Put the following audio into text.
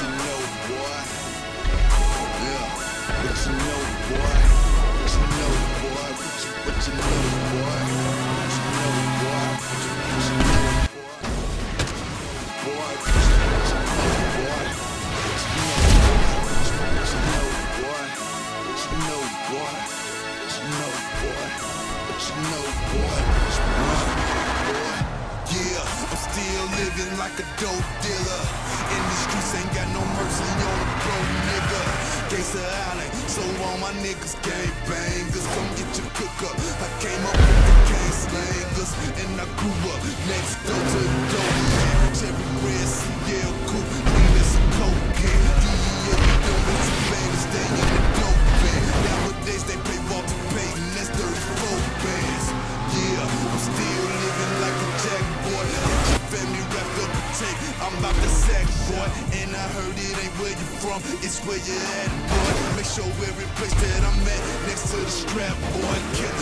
you know, boy. Yeah, what you know, boy. What you know, boy. What you know, boy. What you know, boy. What you know, boy. What you know, boy. What you know, boy. Yeah, I'm still living like a dope dealer. In the streets ain't got no mercy on a broke nigga. Gangsta Island, so all my niggas gang bangers. Come get your cook up. I came up with the gang slangers, and I grew up next door to the dope man. Cherry red, CL coupe, lean as a coke can. DEA, we don't make some bangers, they in the dope band. Nowadays they pay Walter Payton, that's 34 bands. Yeah, I'm still living like a jack boy. Your family wrapped up in tape, I'm about to sack, boy. And I heard it ain't where you from, it's where you at, boy. Make sure every place that I'm at, next to the strap, boy.